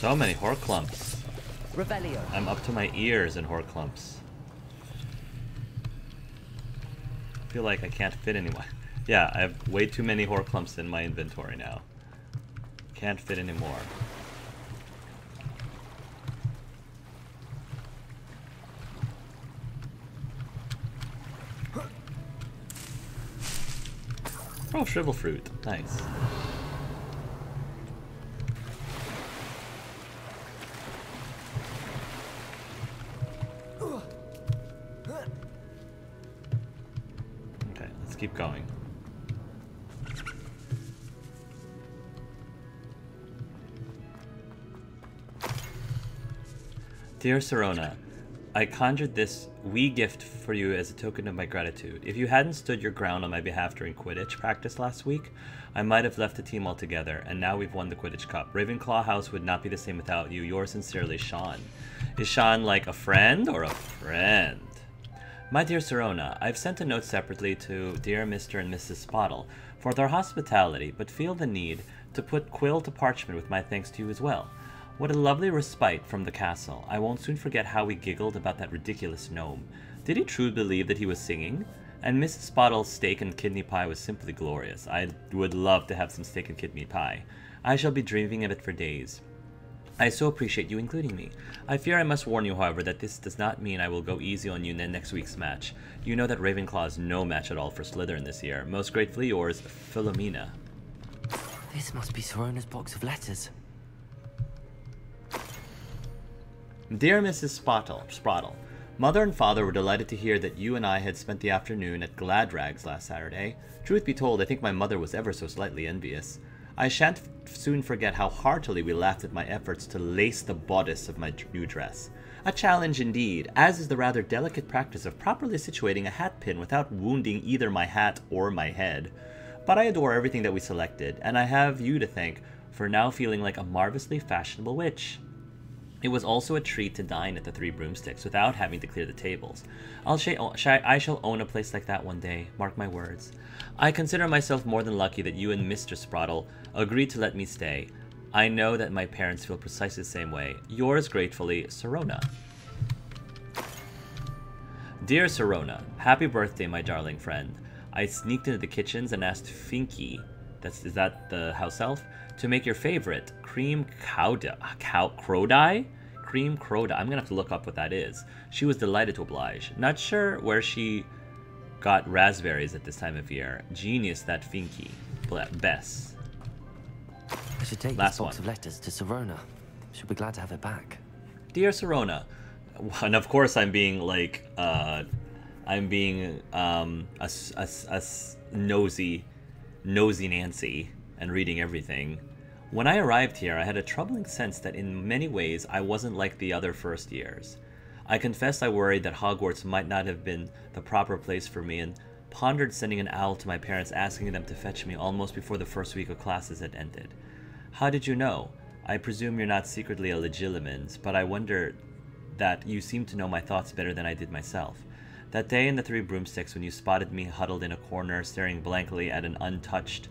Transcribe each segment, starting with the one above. So many Horklumps. Revelio. I'm up to my ears in Horklumps. I feel like I can't fit anyone. Yeah, I have way too many Horklumps in my inventory now. Can't fit anymore. Oh, shrivel fruit. Nice. Okay, let's keep going. Dear Sirona, I conjured this wee gift for you as a token of my gratitude. If you hadn't stood your ground on my behalf during Quidditch practice last week, I might have left the team altogether, and now we've won the Quidditch Cup. Ravenclaw House would not be the same without you. Yours sincerely, Sean. Is Sean like a friend or a friend? My dear Sirona, I've sent a note separately to dear Mr. and Mrs. Sprottle for their hospitality, but feel the need to put quill to parchment with my thanks to you as well. What a lovely respite from the castle. I won't soon forget how we giggled about that ridiculous gnome. Did he truly believe that he was singing? And Mrs. Spottle's steak and kidney pie was simply glorious. I would love to have some steak and kidney pie. I shall be dreaming of it for days. I so appreciate you including me. I fear I must warn you, however, that this does not mean I will go easy on you in next week's match. You know that Ravenclaw is no match at all for Slytherin this year. Most gratefully yours, Philomena. This must be Serona's box of letters. Dear Mrs. Sprottle, Mother and Father were delighted to hear that you and I had spent the afternoon at Gladrag's last Saturday. Truth be told, I think my mother was ever so slightly envious. I shan't soon forget how heartily we laughed at my efforts to lace the bodice of my new dress. A challenge indeed, as is the rather delicate practice of properly situating a hat pin without wounding either my hat or my head. But I adore everything that we selected, and I have you to thank for now feeling like a marvelously fashionable witch. It was also a treat to dine at the Three Broomsticks without having to clear the tables. I shall own a place like that one day, mark my words. I consider myself more than lucky that you and Mr. Sprottle agreed to let me stay. I know that my parents feel precisely the same way. Yours gratefully, Sirona. Dear Sirona, happy birthday, my darling friend. I sneaked into the kitchens and asked Feenky, is that the house elf, to make your favorite cream crowdie? Cream crowdie. I'm gonna have to look up what that is. She was delighted to oblige. Not sure where she got raspberries at this time of year. Genius, that Feenky. Bess. I should take this box of letters to Sirona. She'll be glad to have it back. Dear Sirona, and of course I'm being like, a nosy Nancy and reading everything. When I arrived here, I had a troubling sense that in many ways I wasn't like the other first years. I confess I worried that Hogwarts might not have been the proper place for me and pondered sending an owl to my parents asking them to fetch me almost before the first week of classes had ended. How did you know? I presume you're not secretly a legilimens, but I wonder that you seem to know my thoughts better than I did myself. That day in the Three Broomsticks when you spotted me huddled in a corner staring blankly at an untouched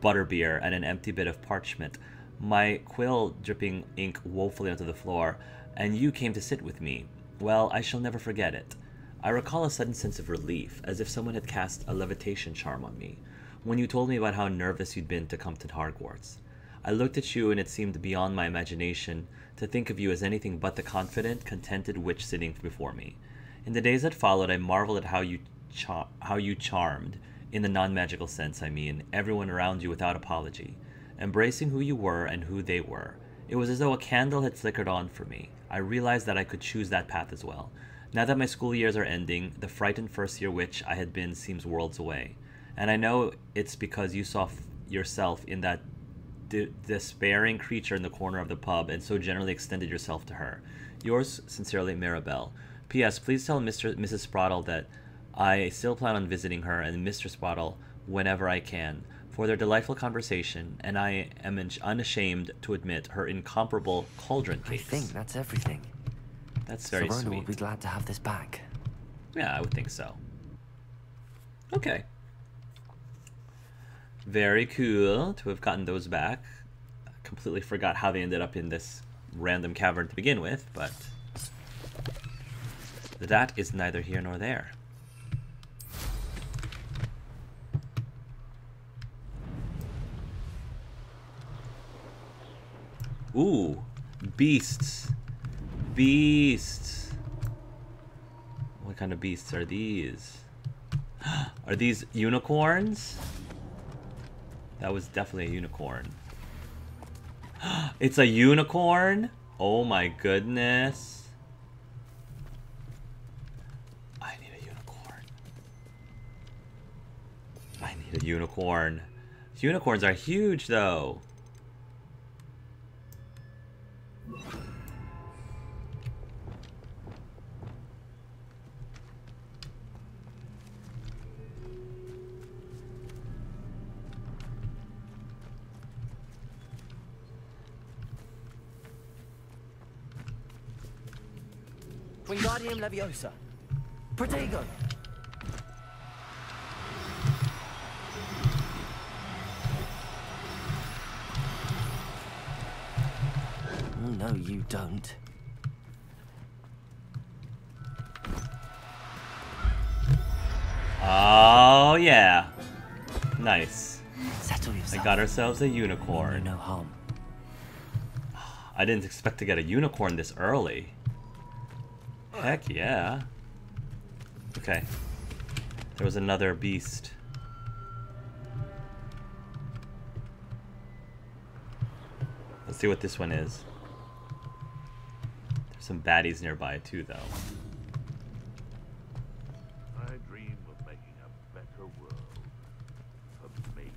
butterbeer and an empty bit of parchment, my quill dripping ink woefully onto the floor, and you came to sit with me. Well, I shall never forget it. I recall a sudden sense of relief, as if someone had cast a levitation charm on me, when you told me about how nervous you'd been to come to Hogwarts. I looked at you and it seemed beyond my imagination to think of you as anything but the confident, contented witch sitting before me. In the days that followed, I marveled at how you charmed, in the non-magical sense, I mean, everyone around you without apology, embracing who you were and who they were. It was as though a candle had flickered on for me. I realized that I could choose that path as well. Now that my school years are ending, the frightened first-year witch I had been seems worlds away. And I know it's because you saw yourself in that despairing creature in the corner of the pub and so generally extended yourself to her. Yours sincerely, Mirabelle. P.S. Please tell Mrs. Sprottle that I still plan on visiting her and Mr. Sprottle whenever I can for their delightful conversation, and I am unashamed to admit her incomparable cauldron case. I think that's everything. That's very sweet. Sirona will be glad to have this back. Yeah, I would think so. Okay. Very cool to have gotten those back. I completely forgot how they ended up in this random cavern to begin with, but that is neither here nor there. Ooh, beasts. Beasts. What kind of beasts are these? Are these unicorns? That was definitely a unicorn. It's a unicorn? Oh my goodness. I need a unicorn. I need a unicorn. Unicorns are huge though. Wingardium Leviosa. Protego. No, you don't. Oh, yeah. Nice. Settle yourself. I got ourselves a unicorn. No harm. I didn't expect to get a unicorn this early. Heck yeah. Okay. There was another beast. Let's see what this one is. There's some baddies nearby too, though. I dream of making a better world for me.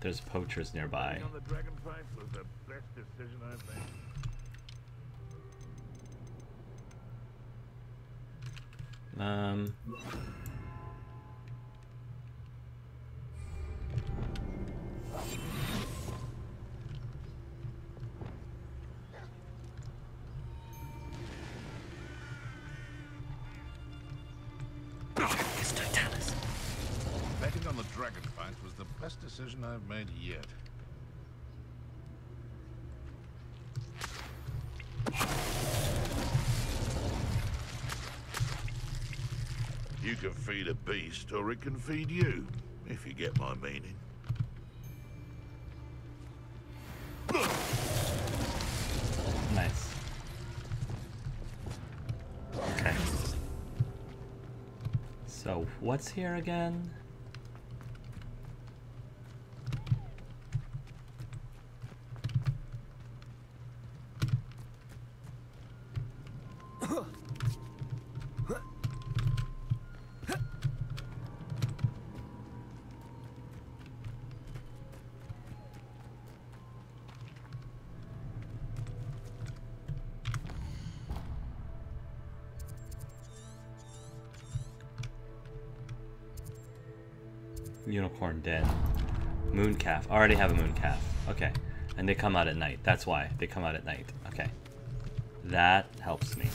There's poachers nearby. Decision I made. Betting on the dragon fight was the best decision I've made yet. You can feed a beast, or it can feed you, if you get my meaning. Nice. Okay. So, what's here again? Unicorn den. Moon calf. I already have a moon calf. Okay. And they come out at night. That's why. They come out at night. Okay. That helps me.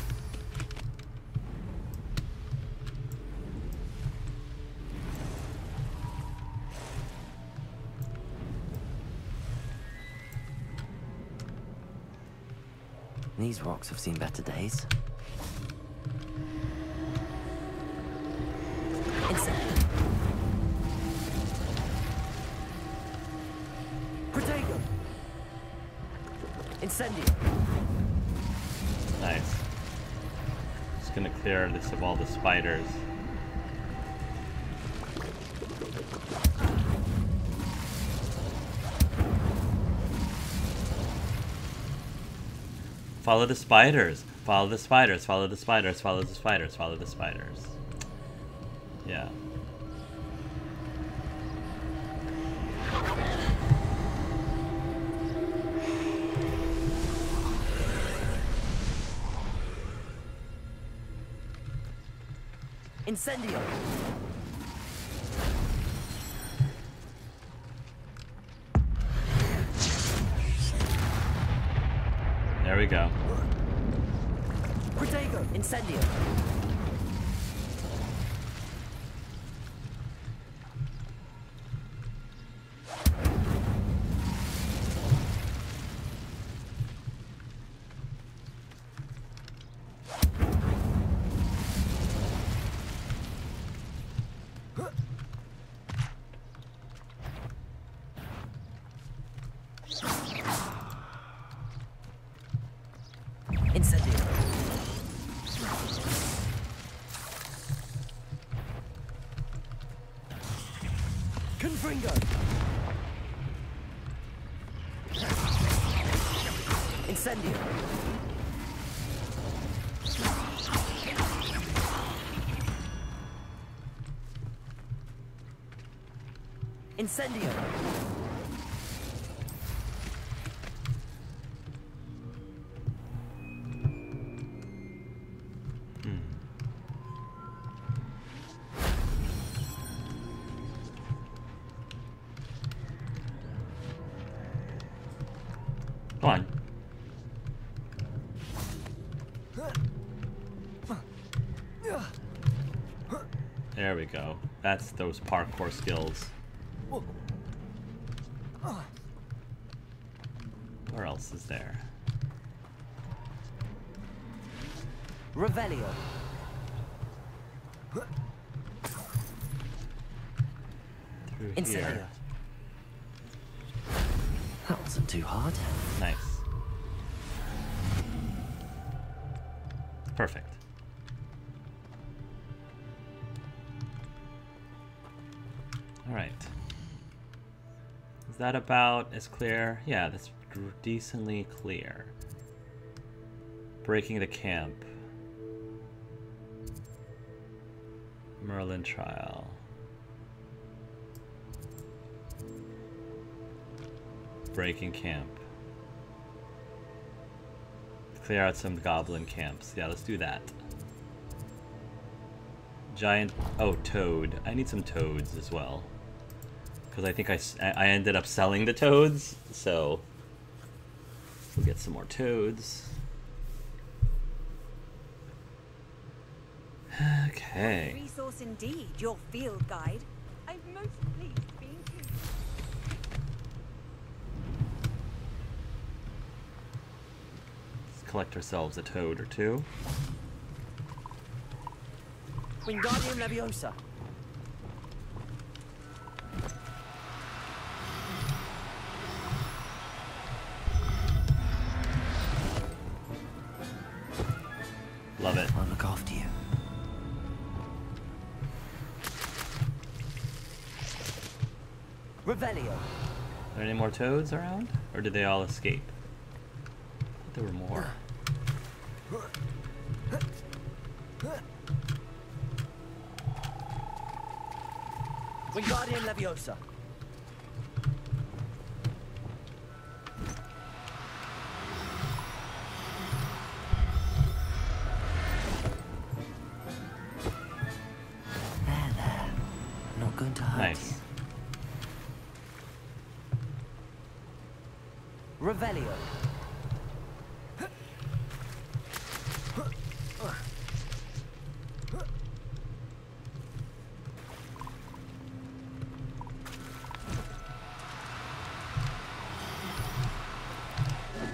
These rocks have seen better days. Incendio. Nice. Just gonna clear this of all the spiders. Follow the spiders. Follow the spiders. Follow the spiders. Follow the spiders. Follow the spiders. Yeah. Incendio. There we go. Protego. Incendio. Confringo! Incendio! Incendio! There we go. That's those parkour skills. Where else is there? Revelio. Through here. That wasn't too hard. Nice. Perfect. All right. Is that about as clear? Yeah, that's decently clear. Breaking the camp. Merlin trial. Breaking camp. Clear out some goblin camps. Yeah, let's do that. Giant. Oh, toad. I need some toads as well. Because I think I ended up selling the toads, so we'll get some more toads. Okay. What resource indeed, your field guide. I'm most pleased being here. Let's collect ourselves a toad or two. Wingardium Leviosa. Love it. I'll look after you. Revelio. Are there any more toads around? Or did they all escape? I thought there were more. Wingardium Leviosa. Nice. Revelio.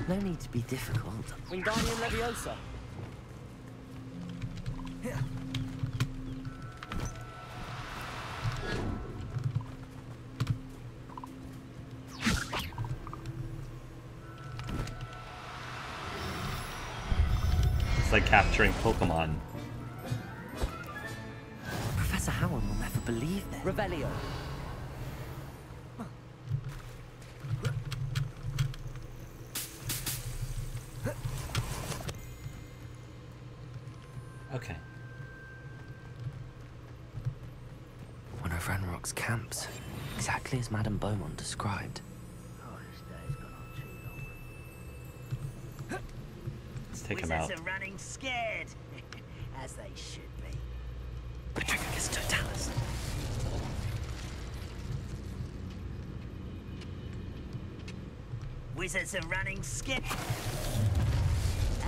No need to be difficult. Wingardium Leviosa. Capturing Pokemon. Professor Howell will never believe this. Revelio. Okay. One of Ranrok's camps, exactly as Madame Beaumont described. Take him out. Wizards are running scared, as they should be. Protego gets to Talus. Wizards are running scared.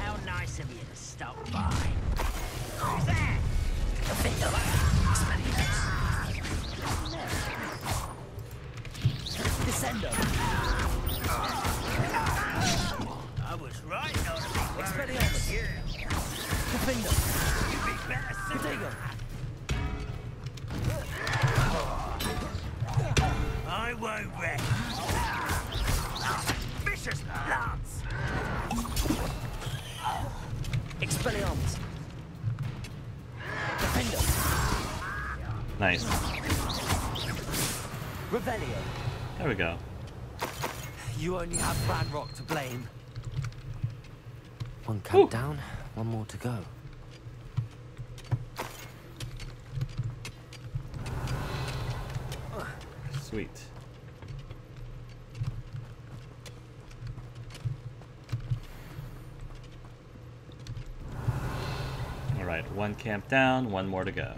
How nice of you to stop by. Who's there? The Feenky. Descendo. I was right. I won't wreck. Vicious plants. Expelliarmus. Nice. Revelio. There we go. You only have Ranrok to blame. One cap down, one more to go. Sweet. All right, one camp down, one more to go.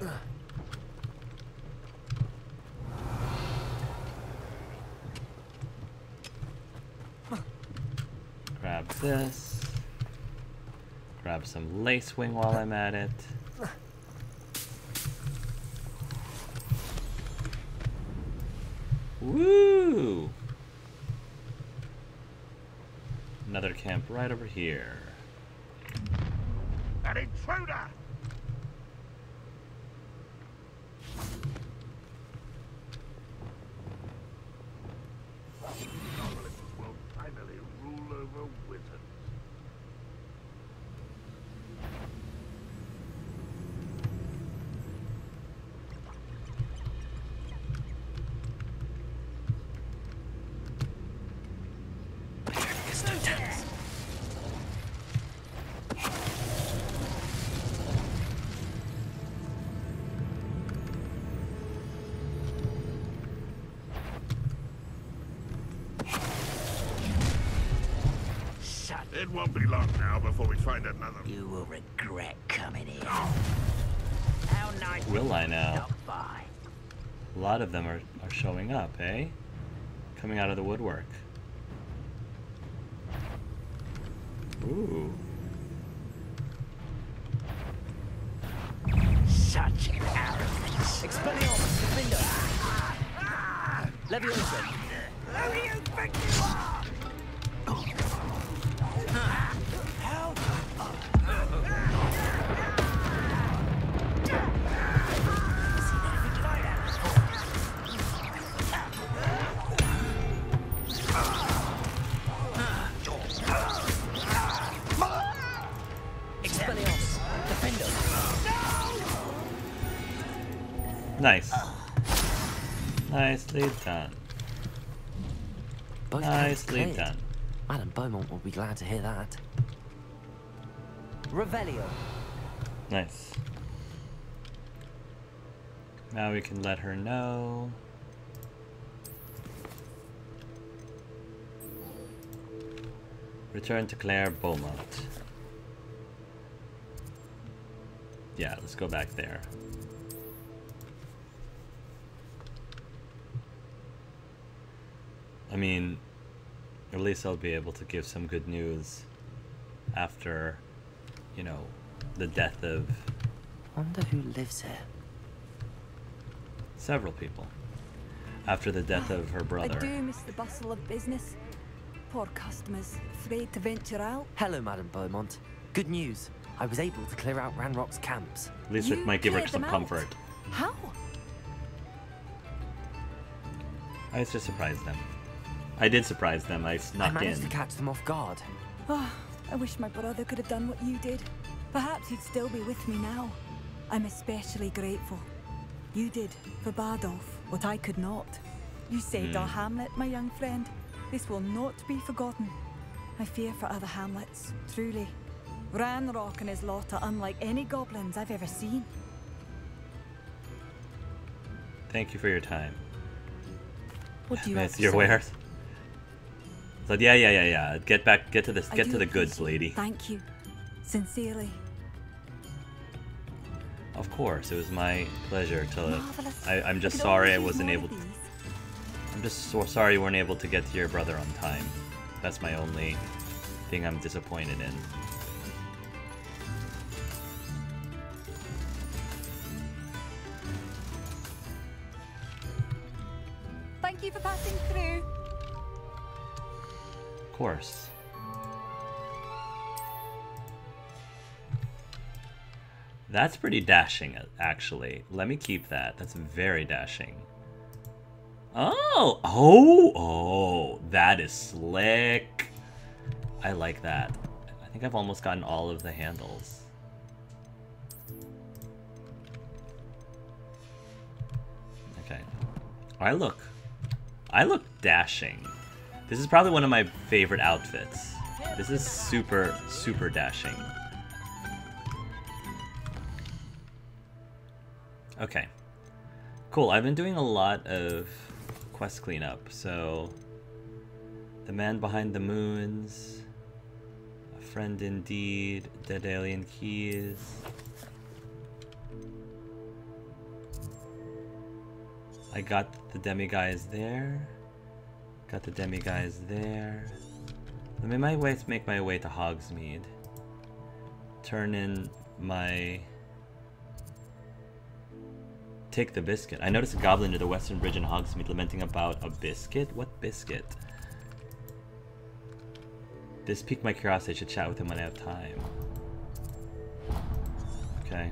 Grab this. Grab some lacewing while I'm at it. Woo! Another camp right over here. An intruder! It won't be long now before we find another. You will regret coming in. How nice will I now? By. A lot of them are showing up, eh? Coming out of the woodwork. Ooh. Such an arrogance. Expelliarmus, window. Leviosa. Leviosa. Help! Expelliarmus, defender. Nice. Nicely done. Nicely done. Madam Beaumont will be glad to hear that. Revelio. Nice. Now we can let her know. Return to Claire Beaumont. Yeah, let's go back there. I mean, at least I'll be able to give some good news after, you know, the death of... Wonder who lives here. Several people. After the death of her brother. I do miss the bustle of business. Poor customers, afraid to venture out. Hello, Madam Beaumont. Good news. I was able to clear out Ranrock's camps. At least it might give her some comfort. How? I was just surprised them. I did surprise them. I snuck in. I managed to catch them off guard. Oh, I wish my brother could have done what you did. Perhaps he'd still be with me now. I'm especially grateful. You did for Bardolf what I could not. You saved our Hamlet, my young friend. This will not be forgotten. I fear for other Hamlets, truly. Ranrok and his lot are unlike any goblins I've ever seen. Thank you for your time. What do you have to your wares? So yeah. Get to the goods, lady. Thank you. Sincerely. Of course, it was my pleasure to I'm just sorry I wasn't able to I'm just so sorry you weren't able to get to your brother on time. That's my only thing I'm disappointed in. Thank you for passing through. Of course. That's pretty dashing, actually. Let me keep that. That's very dashing. Oh, that is slick. I like that. I think I've almost gotten all of the handles. Okay. I look. I look dashing. This is probably one of my favorite outfits. This is super, super dashing. Okay. Cool, I've been doing a lot of quest cleanup, so... The Man Behind the Moons... A Friend Indeed... Dead Alien Keys... I got the demiguise there. Got the demiguise there. Let me make my way to Hogsmeade. Turn in my... Take the biscuit. I noticed a goblin near the western bridge in Hogsmeade lamenting about a biscuit? What biscuit? This piqued my curiosity. I should chat with him when I have time. Okay.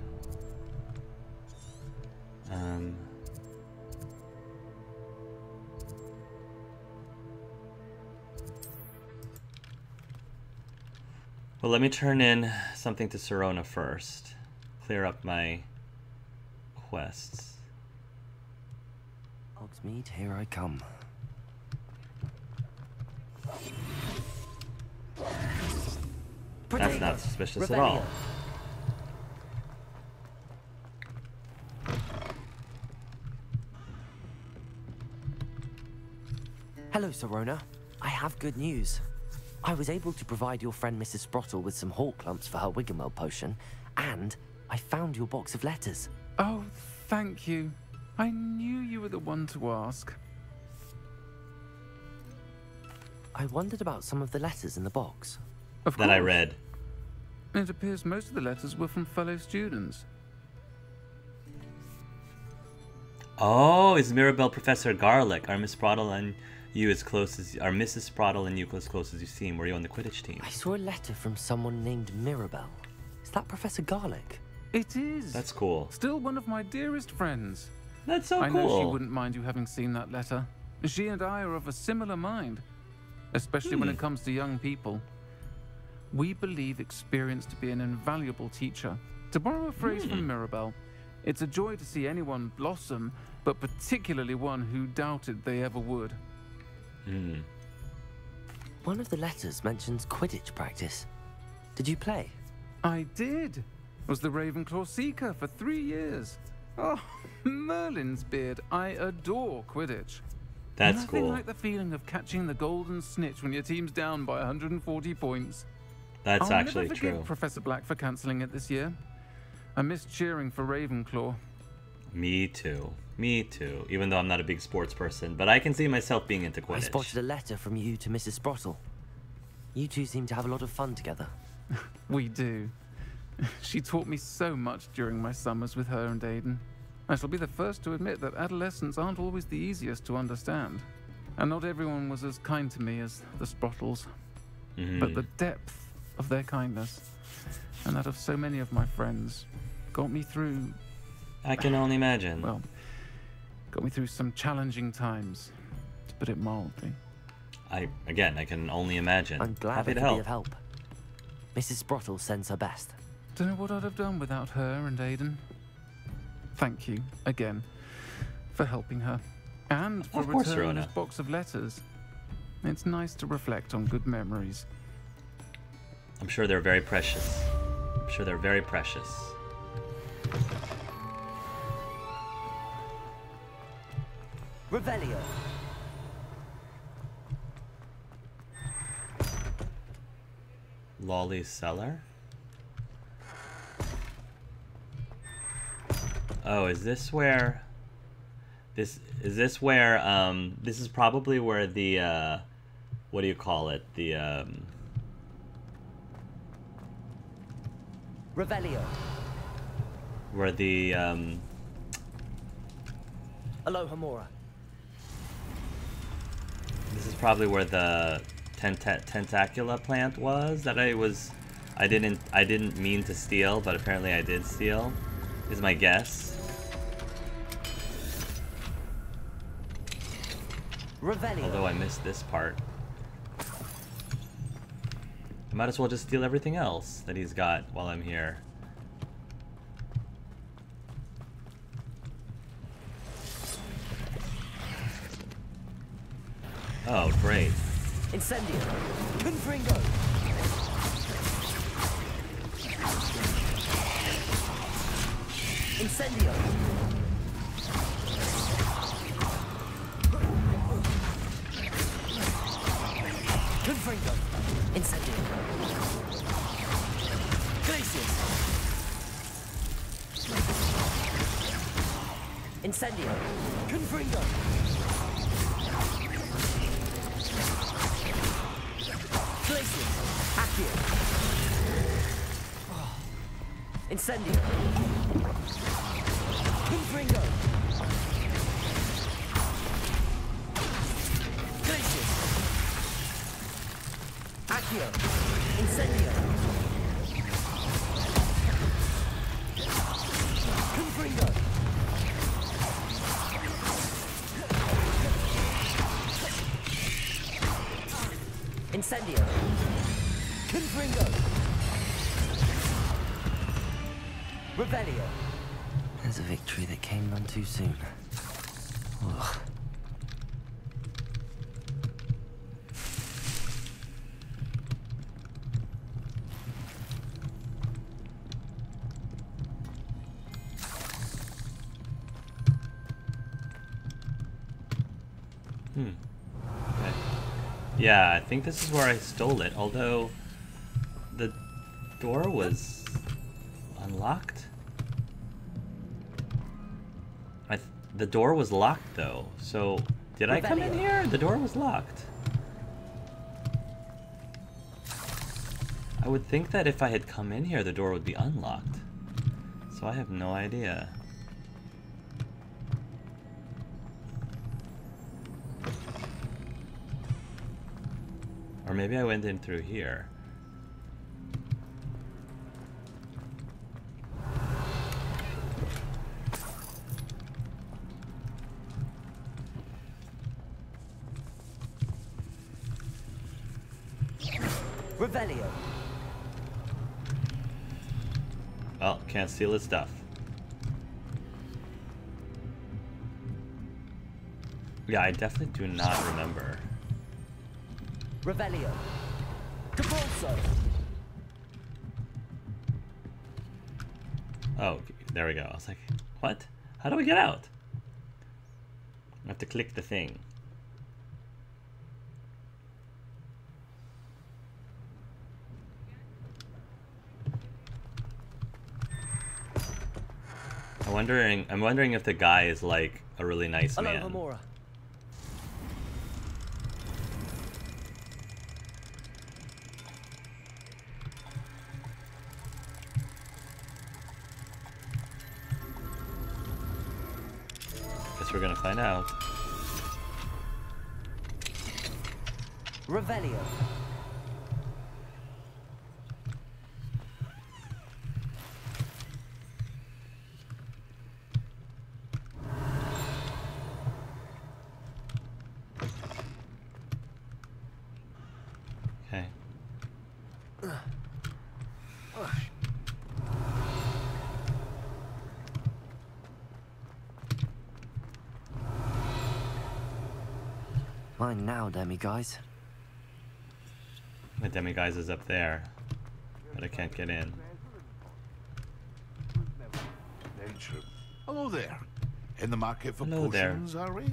Well, let me turn in something to Sirona first. Clear up my quests. Hogsmeade, here I come. That's not suspicious Revelio. At all. Hello, Sirona. I have good news. I was able to provide your friend Mrs. Sprottle with some Horklumps for her Wiggumwell potion, and I found your box of letters. Oh, thank you. I knew you were the one to ask. I wondered about some of the letters in the box. Of course. That I read. It appears most of the letters were from fellow students. Oh, is Mirabelle Professor Garlick? Are Miss Sprottle and you as close as are Mrs. Sprottle and you as close as you seem? Were you on the Quidditch team? I saw a letter from someone named Mirabelle. Is that Professor Garlick? It is. That's cool. Still one of my dearest friends. That's so cool. I know she wouldn't mind you having seen that letter. She and I are of a similar mind, especially when it comes to young people. We believe experience to be an invaluable teacher. To borrow a phrase from Mirabelle, it's a joy to see anyone blossom, but particularly one who doubted they ever would. One of the letters mentions Quidditch practice. Did you play? I did. Was the Ravenclaw seeker for 3 years. Oh, Merlin's beard. I adore Quidditch. That's cool. Nothing like the feeling of catching the golden snitch when your team's down by 140 points. That's actually true. I'll never forgive Professor Black for cancelling it this year. I miss cheering for Ravenclaw. Me too. Me too. Even though I'm not a big sports person, but I can see myself being into Quidditch. I spotted a letter from you to Mrs. Sprottle. You two seem to have a lot of fun together. We do. She taught me so much during my summers with her and Aiden. I shall be the first to admit that adolescents aren't always the easiest to understand. And not everyone was as kind to me as the Sprottles. But the depth of their kindness, and that of so many of my friends, got me through... I can only imagine. Well, got me through some challenging times, to put it mildly. Again, I can only imagine. I'm glad I could be of help. Mrs. Sprottle sends her best. Don't know what I'd have done without her and Aiden. Thank you, again, for helping her. And for returning this box of letters. It's nice to reflect on good memories. I'm sure they're very precious. I'm sure they're very precious. Revelio. Lolly's cellar? Oh, is this where... this is probably where the, what do you call it? The, Revelio. Where the Alohomora. This is probably where the tentacula plant was that I didn't mean to steal, but apparently I did steal, is my guess. Revelio. Although I missed this part. I might as well just steal everything else that he's got while I'm here. Oh, great. Incendio. Confringo. Incendio. Confringo. Incendio. Glacius. Incendio. Confringo. Incendio. Confringo. Glacius. Accio. Incendio. Confringo. Incendio. Confringo. Revelio. There's a victory that came none too soon. Ugh. Okay. Yeah, I think this is where I stole it, although the door was unlocked. The door was locked, though. So, did I come in here? The door was locked. I would think that if I had come in here, the door would be unlocked. So I have no idea. Or maybe I went in through here. Well, can't steal his stuff. Yeah, I definitely do not remember. Revelio. Capulso. Oh, there we go. I was like, what? How do we get out? I have to click the thing. I'm wondering if the guy is like a really nice man. Hamora. Guess we're gonna find out. Revelio. Mine now, demiguise. The demiguise is up there, but I can't get in. Hello there. In the market for potions, are we?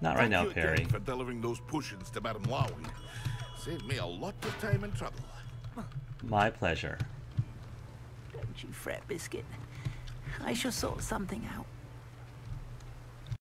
Not right now, Perry. Thank you for delivering those potions to Madame Lawing. Saved me a lot of time and trouble. My pleasure. Don't you fret, Biscuit. I shall sort something out.